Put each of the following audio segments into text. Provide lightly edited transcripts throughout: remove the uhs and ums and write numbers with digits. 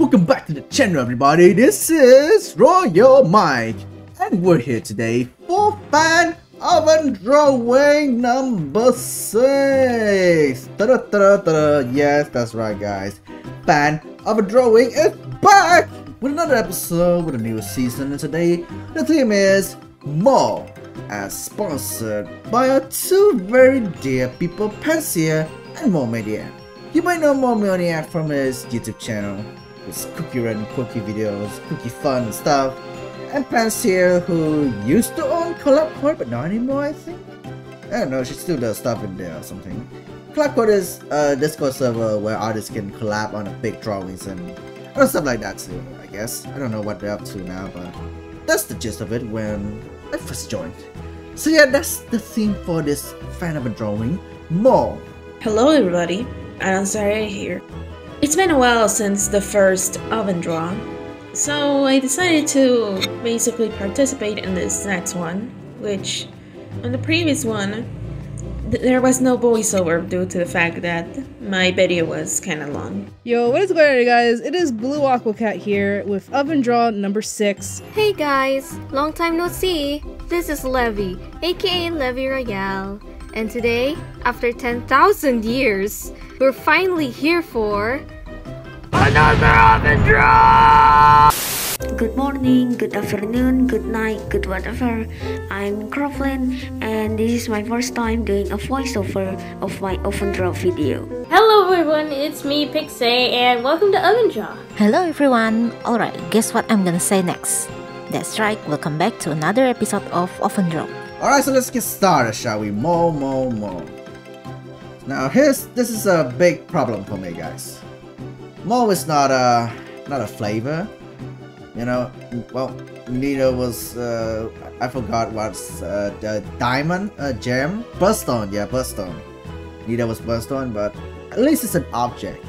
Welcome back to the channel, everybody. This is Royal Mike, and we're here today for fan oven drawing number 6. Yes, that's right, guys. Fan oven drawing is back with another episode with a new season, and today the theme is Mole, as sponsored by our two very dear people, Pansear and Mole Media. You might know Mole Maniac from his YouTube channel, his Cookie Run quirky videos, cookie fun and stuff, and Pansear, who used to own CollabCord but not anymore, I think? I don't know, she still does stuff in there or something. CollabCord is a Discord server where artists can collab on big drawings and other stuff like that too, I guess. I don't know what they're up to now, but that's the gist of it when I first joined. So yeah, that's the theme for this fan of a drawing, Mole. Hello everybody, I'm Sarah here. It's been a while since the first oven draw, so I decided to basically participate in this next one, which on the previous one there was no voiceover due to the fact that my video was kinda long. Yo, what is going on, guys? It is Blue Aquacat here with oven draw number 6. Hey guys, long time no see. This is Levi, aka Levi Royale. And today, after 10,000 years, we're finally here for another oven draw! Good morning, good afternoon, good night, good whatever. I'm Croflin, and this is my first time doing a voiceover of my oven draw video. Hello everyone, it's me Pixay, and welcome to oven draw. Hello everyone. Alright, guess what I'm gonna say next? That's right, welcome back to another episode of oven draw. Alright, so let's get started, shall we? Mole. Now, this is a big problem for me, guys. Mole is not a flavor, you know. Well, neither was I forgot what's the diamond, gem, bloodstone. Yeah, bloodstone. Neither was bloodstone, but at least it's an object.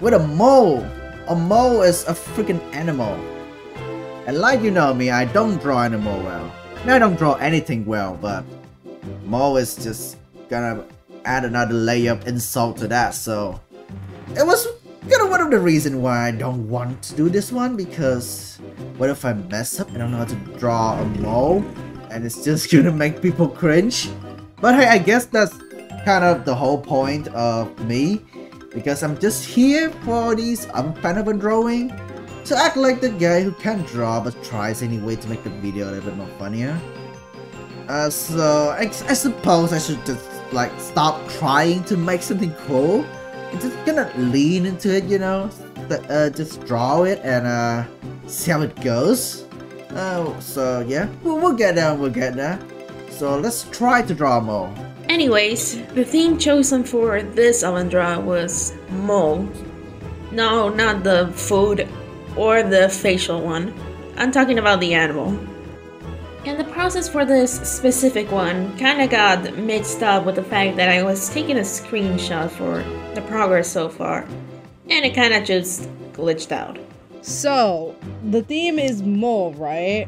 With a mole is a freaking animal. And like you know me, I don't draw animal well. Now I don't draw anything well, but Mole is just gonna add another layer of insult to that, so it was kind of one of the reasons why I don't want to do this one, because what if I mess up? I don't know how to draw a mole, and it's just gonna make people cringe. But hey, I guess that's kind of the whole point of me, because I'm just here for these fan-oven drawing. So act like the guy who can't draw but tries anyway to make the video a little bit more funnier. So I suppose I should just like stop trying to make something cool and just gonna lean into it, you know, just draw it and see how it goes. So yeah, we'll get there, we'll get there. So let's try to draw Mole. Anyways, the theme chosen for this oven draw was Mole. No, not the food or the facial one. I'm talking about the animal. And the process for this specific one kinda got mixed up with the fact that I was taking a screenshot for the progress so far, and it kinda just glitched out. So, the theme is mole, right?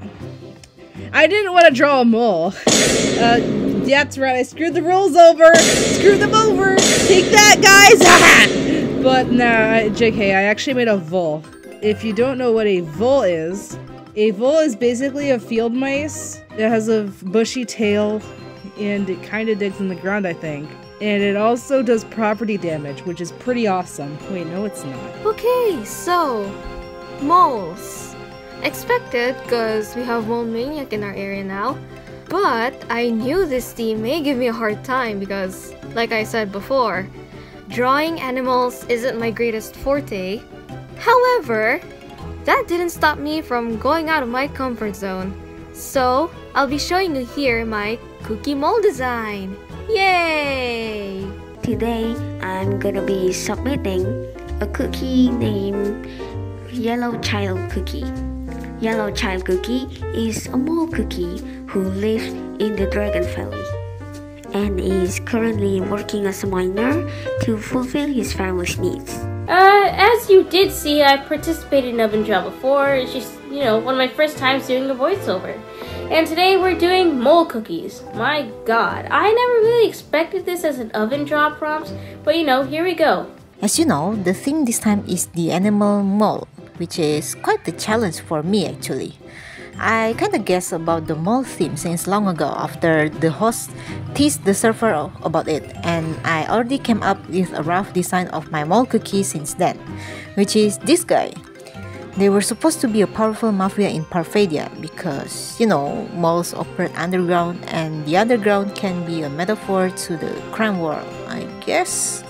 I didn't want to draw a mole. That's right, I screwed the rules over! Screw them over! Take that, guys! But nah, JK, I actually made a vole. If you don't know what a vole is basically a field mice. It has a bushy tail, and it kind of digs in the ground, I think. And it also does property damage, which is pretty awesome. Wait, no it's not. Okay, so, moles. Expected, because we have Mole Maniac in our area now. But I knew this team may give me a hard time because, like I said before, drawing animals isn't my greatest forte. However, that didn't stop me from going out of my comfort zone. So, I'll be showing you here my cookie mole design. Yay! Today, I'm gonna be submitting a cookie named Yellow Child Cookie. Yellow Child Cookie is a mole cookie who lives in the Dragon Valley and is currently working as a miner to fulfill his family's needs. As you did see, I participated in oven draw before. It's just, you know, one of my first times doing a voiceover. And today we're doing mole cookies. My god, I never really expected this as an oven draw prompt, but you know, here we go. As you know, the theme this time is the animal mole. which is quite the challenge for me actually. I kinda guessed about the mole theme since long ago after the host teased the server about it, and I already came up with a rough design of my mole cookie since then, which is this guy. They were supposed to be a powerful mafia in Parfadia because, you know, moles operate underground and the underground can be a metaphor to the crime world, I guess?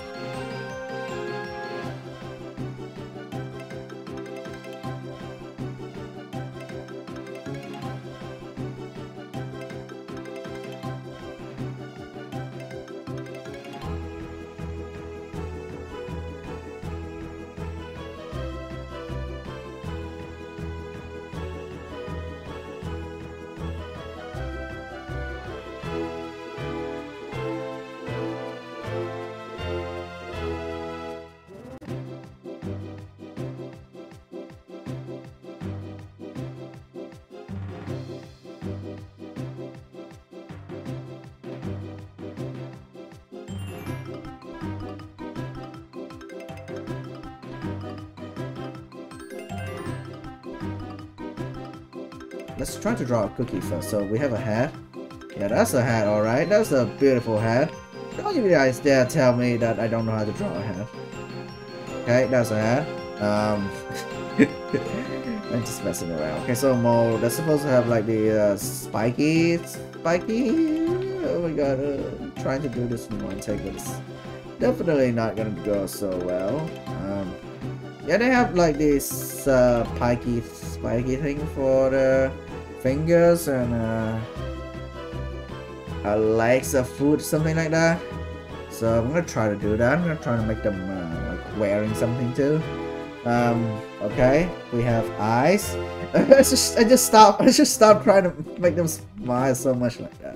Let's try to draw a cookie first. So we have a hat. Yeah, that's a hat, alright. That's a beautiful hat. Don't you guys dare tell me that I don't know how to draw a hat. Okay, that's a hat. I'm just messing around. Okay, so mole, that's supposed to have like the spiky. Oh my god, trying to do this in one take, but it's definitely not gonna go so well. Yeah, they have like this spiky thing for the fingers and legs of food, something like that. So I'm gonna try to do that. I'm gonna try to make them like wearing something too. Okay, we have eyes. I just stopped trying to make them smile so much like that.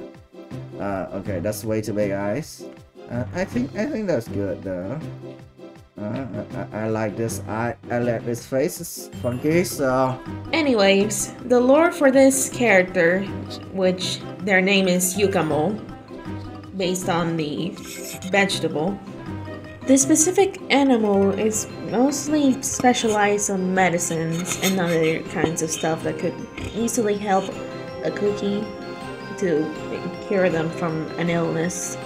Okay, that's way too big eyes. I think that's good though. I like this. I like this face. It's funky, so... Anyways, the lore for this character, which their name is Yukamo, based on the vegetable. The specific animal is mostly specialized on medicines and other kinds of stuff that could easily help a cookie to cure them from an illness.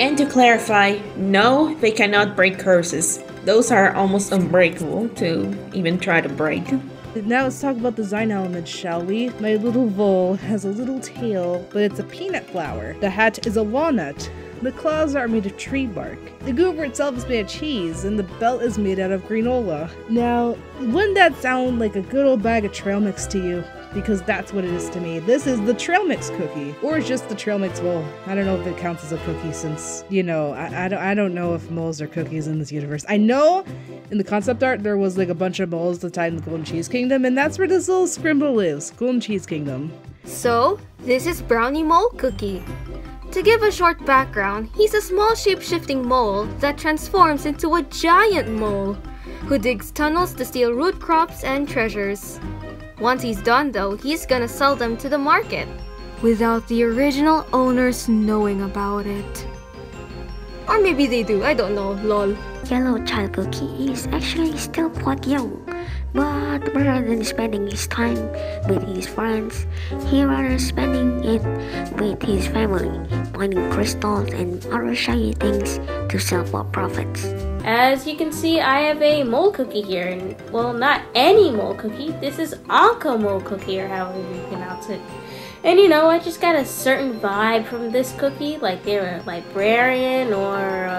And to clarify, no, they cannot break curses. Those are almost unbreakable to even try to break. Now let's talk about design elements, shall we? My little vole has a little tail, but it's a peanut flower. The hat is a walnut. The claws are made of tree bark. The goober itself is made of cheese, and the belt is made out of granola. Now, wouldn't that sound like a good old bag of trail mix to you? Because that's what it is to me. This is the trail mix cookie, or just the trail mix mole. I don't know if it counts as a cookie since, you know, I don't know if moles are cookies in this universe. I know in the concept art there was like a bunch of moles that tied in the Golden Cheese Kingdom, and that's where this little scribble lives, Golden Cheese Kingdom. So, this is Brownie Mole Cookie. To give a short background, he's a small shape-shifting mole that transforms into a giant mole who digs tunnels to steal root crops and treasures. Once he's done though, he's gonna sell them to the market, without the original owners knowing about it. Or maybe they do, I don't know, lol. Yellow Child Cookie is actually still quite young, but rather than spending his time with his friends, he rather spending it with his family, mining crystals and other shiny things to sell for profits. As you can see, I have a mole cookie here, and well, not any mole cookie. This is Anka Mole Cookie, or however you pronounce it. And you know, I just got a certain vibe from this cookie, like they were a librarian or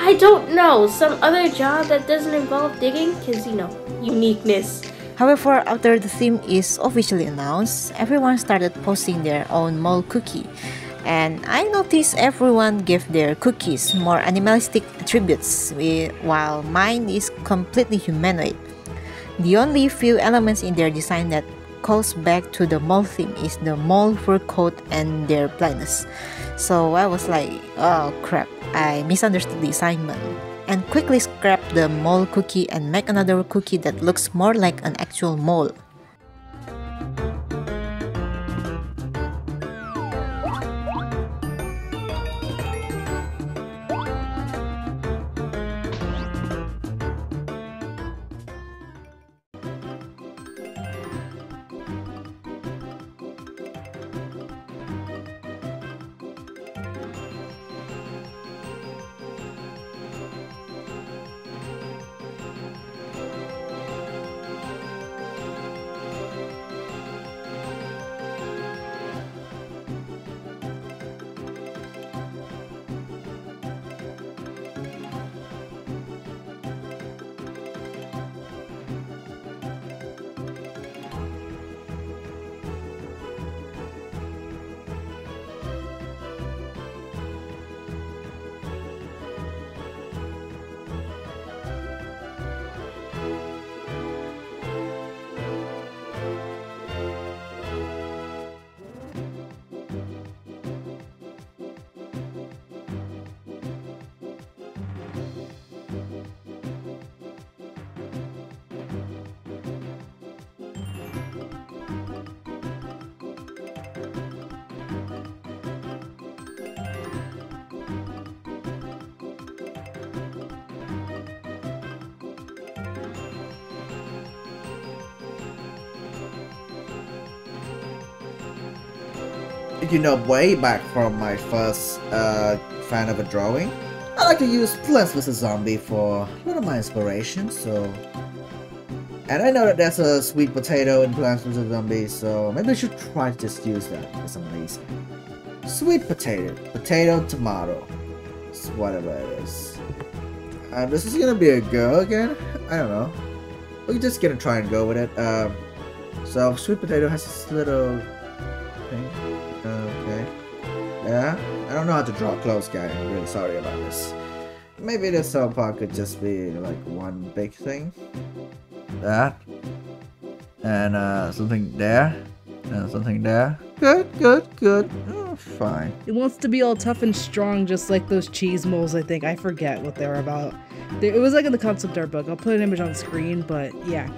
I don't know, some other job that doesn't involve digging, because you know, uniqueness. However, after the theme is officially announced, everyone started posting their own mole cookie. And I noticed everyone gave their cookies more animalistic attributes, while mine is completely humanoid. The only few elements in their design that calls back to the mole theme is the mole fur coat and their blindness. So I was like, oh crap, I misunderstood the assignment. And quickly scrapped the mole cookie and make another cookie that looks more like an actual mole. You know, way back from my first fan of a drawing, I like to use Plants vs. Zombie for a lot of my inspiration, so... And I know that there's a sweet potato in Plants vs. Zombie, so maybe I should try to just use that for some reason. Sweet potato, potato, tomato, it's whatever it is. This is gonna be a go again? I don't know. We're just gonna try and go with it. So sweet potato has this little thing. Okay. Yeah? I don't know how to draw close, guy. I'm really sorry about this. Maybe this whole part could just be like one big thing. That. And something there. And something there. Good, good, good. Oh, fine. It wants to be all tough and strong, just like those cheese moles, I think. I forget what they were about. It was like in the concept art book. I'll put an image on the screen, but yeah.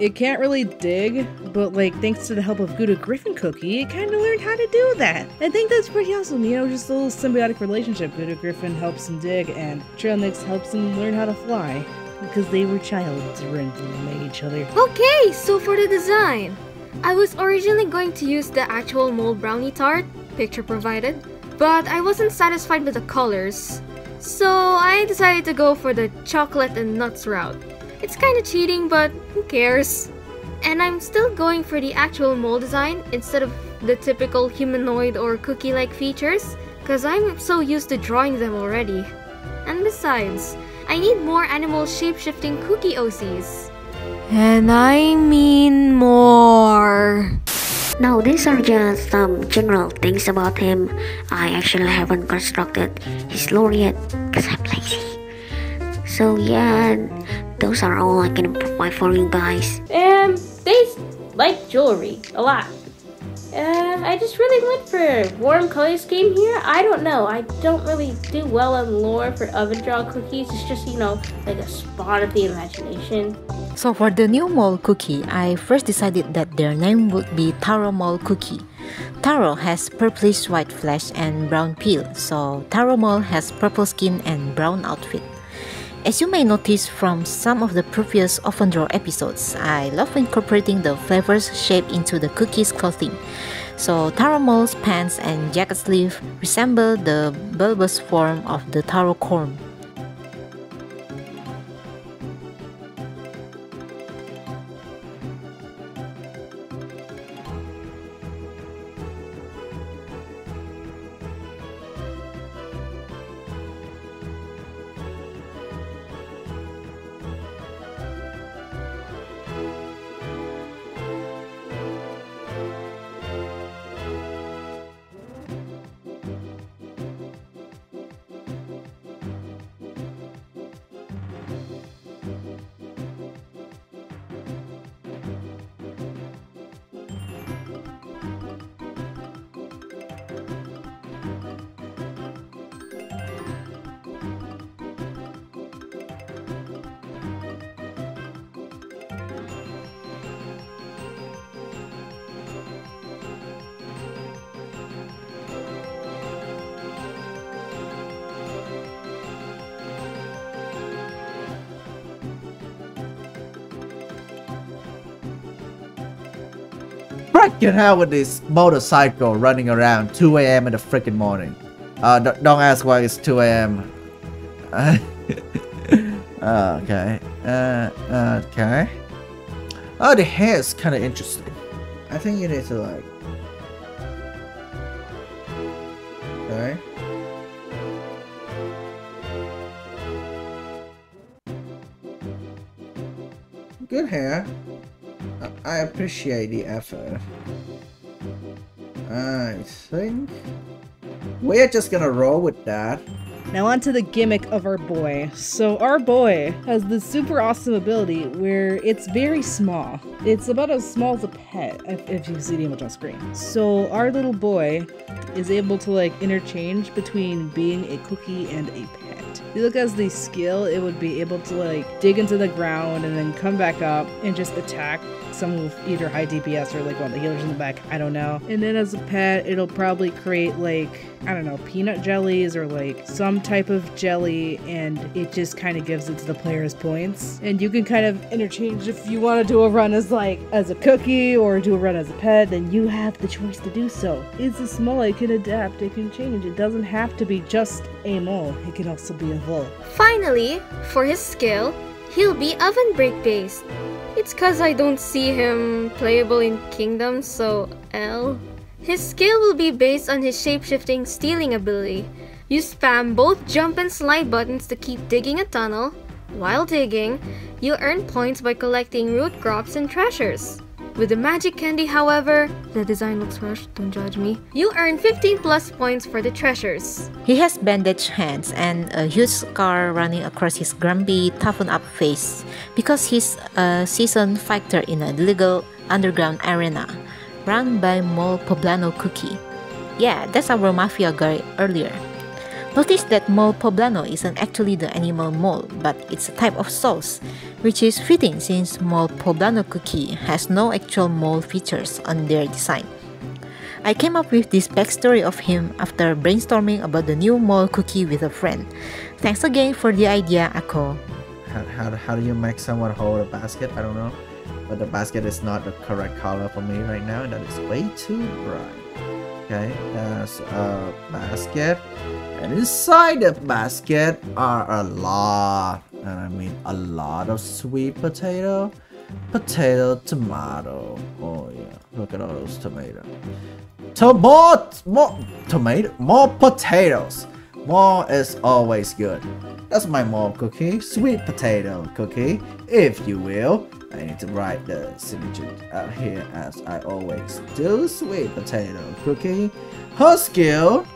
It can't really dig, but like thanks to the help of Gouda Griffin Cookie, it kind of learned how to do that. I think that's pretty awesome, you know, just a little symbiotic relationship. Gouda Griffin helps him dig, and Trail Mix helps him learn how to fly, because they were children each other. Okay, so for the design, I was originally going to use the actual mole brownie tart, picture provided, but I wasn't satisfied with the colors, so I decided to go for the chocolate and nuts route. It's kind of cheating, but who cares? And I'm still going for the actual mole design instead of the typical humanoid or cookie-like features, because I'm so used to drawing them already. And besides, I need more animal shape-shifting cookie OCs. And I mean more. Now these are just some general things about him. I actually haven't constructed his lore yet, because I'm lazy. So yeah, those are all I can provide for you guys. They like jewelry a lot. I just really went for warm color scheme here. I don't know. I don't really do well on lore for oven draw cookies. It's just, you know, like a spot of the imagination. So for the new mole cookie, I first decided that their name would be Taro Mole Cookie. Taro has purplish white flesh and brown peel, so Taro Mole has purple skin and brown outfit. As you may notice from some of the previous Oven Draw episodes, I love incorporating the flavors shape into the cookie's clothing. So Taro Mole's pants and jacket sleeve resemble the bulbous form of the taro corn. Freaking hell with this motorcycle running around 2 a.m. in the freaking morning. Don't ask why it's 2 a.m. Okay. Okay. Oh, the hair is kind of interesting. I think you need to like... Okay. Good hair. I appreciate the effort. I think we're just gonna roll with that. Now on to the gimmick of our boy. So our boy has this super awesome ability where it's very small. It's about as small as a pet, if you see the image on screen. So our little boy is able to like interchange between being a cookie and a pet. If you look at the skill, it would be able to like dig into the ground and then come back up and just attack someone with either high DPS or like one of the healers in the back, I don't know. And then as a pet, it'll probably create like, I don't know, peanut jellies or like some type of jelly, and it just kind of gives it to the player's points. And you can kind of interchange if you want to do a run as like as a cookie or do a run as a pet, then you have the choice to do so. It's a mole, it can adapt, it can change, it doesn't have to be just a mole, it can also be a vole. Finally, for his skill, he'll be oven break based. It's cause I don't see him playable in Kingdom, so L. His skill will be based on his shape-shifting stealing ability. You spam both jump and slide buttons to keep digging a tunnel. While digging, you'll earn points by collecting root crops and treasures. With the magic candy, however, the design looks rushed, don't judge me, you'll earn 15 plus points for the treasures. He has bandaged hands and a huge scar running across his grumpy, toughened-up face because he's a seasoned fighter in a legal underground arena run by Mole Poblano Cookie. Yeah, that's our mafia guy earlier. Notice that Mole Poblano isn't actually the animal mole, but it's a type of sauce, which is fitting since Mole Poblano Cookie has no actual mole features on their design. I came up with this backstory of him after brainstorming about the new mole cookie with a friend. Thanks again for the idea, Ako. How do you make someone hold a basket? I don't know, but the basket is not the correct color for me right now, and that is way too bright. Okay, there's a basket, and inside the basket are a lot, and I mean a lot of sweet potato, tomato. Oh yeah, look at all those tomatoes. More potatoes. More is always good. That's my mole cookie, sweet potato cookie, if you will. I need to write the signature out here as I always do. Sweet potato cookie. Her skill.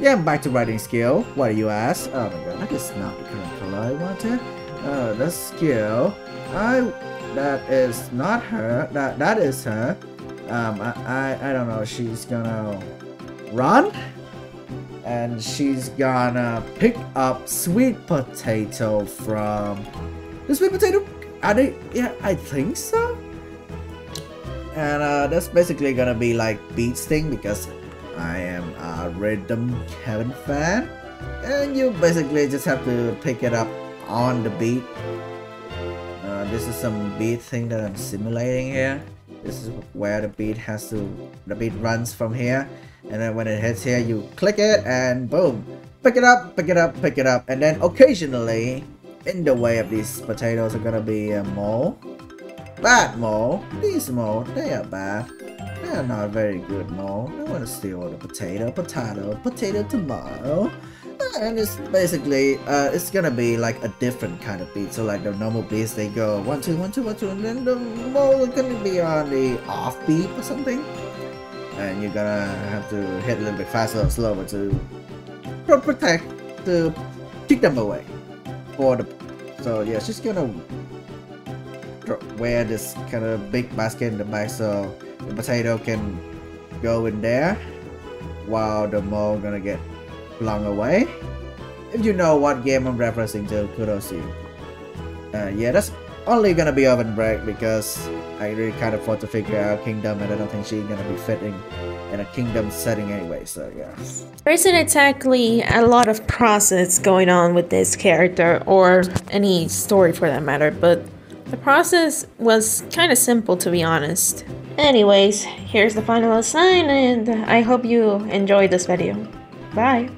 Yeah, I'm back to writing skill. What do you ask? Oh my god, that is not the current color I wanted. The skill. That is not her. That is her. I don't know. She's gonna run, and she's gonna pick up sweet potato from the sweet potato. Are they? Yeah, I think so. And that's basically gonna be like Beats thing because I am a Rhythm Heaven fan, and you basically just have to pick it up on the beat. This is some beat thing that I'm simulating here. This is where the beat has to, the beat runs from here, and then when it hits here, you click it, and boom, pick it up, pick it up, pick it up, and then occasionally, in the way of these potatoes are gonna be a mole. Bad mole. These mole, they are bad. They are not very good mole. They wanna steal all the potato tomato. And it's basically, it's gonna be like a different kind of beat. So like the normal beats, they go 1, 2, 1, 2, 1, 2, and then the mole are gonna be on the off beat or something. And you're gonna have to hit a little bit faster or slower to protect, to kick them away. So yeah, she's gonna wear this kind of big basket in the back so the potato can go in there while the mole gonna get flung away. If you know what game I'm referencing to, kudos to you. Yeah, that's only gonna be oven break because I really kind of want to figure out Kingdom, and I don't think she's gonna be fitting in a Kingdom setting anyway, so yeah. There isn't exactly a lot of process going on with this character or any story for that matter, but the process was kind of simple to be honest. Anyways, here's the final assign, and I hope you enjoyed this video. Bye!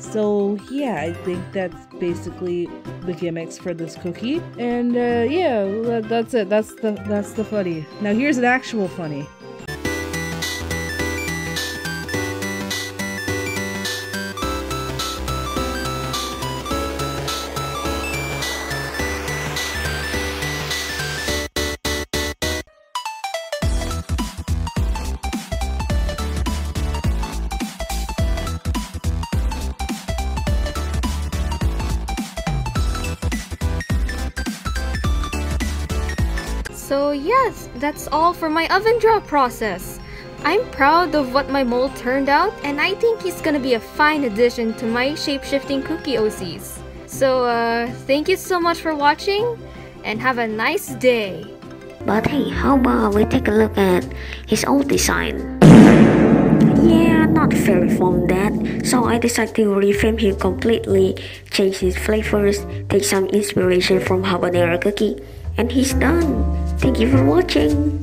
So yeah, I think that's basically the gimmicks for this cookie, and yeah, that's it. That's the funny. Now here's an actual funny. So yes, that's all for my oven draw process. I'm proud of what my mole turned out, and I think he's gonna be a fine addition to my shape-shifting cookie OCs. So thank you so much for watching and have a nice day. But hey, how about we take a look at his old design? Yeah, not very fond that, so I decided to reframe him completely, change his flavors, take some inspiration from habanero cookie, and he's done. Thank you for watching.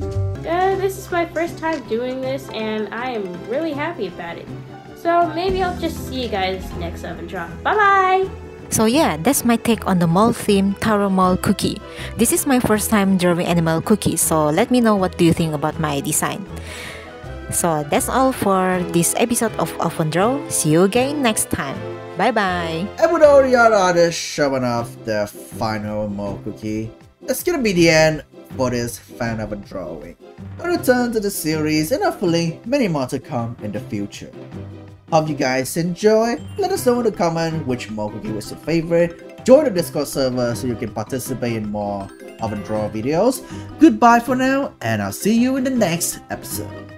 This is my first time doing this and I am really happy about it. So maybe I'll just see you guys next oven draw. Bye-bye! So yeah, that's my take on the mole theme Taro Mole Cookie. This is my first time drawing animal cookies, so let me know what do you think about my design. So that's all for this episode of Oven Draw. See you again next time. Bye-bye! And with all your artists showing off the final mole cookie, that's gonna be the end for this fan of a drawing. I return to the series and hopefully many more to come in the future. Hope you guys enjoy. Let us know in the comment which mole cookie was your favorite. Join the Discord server so you can participate in more of a draw videos. Goodbye for now and I'll see you in the next episode.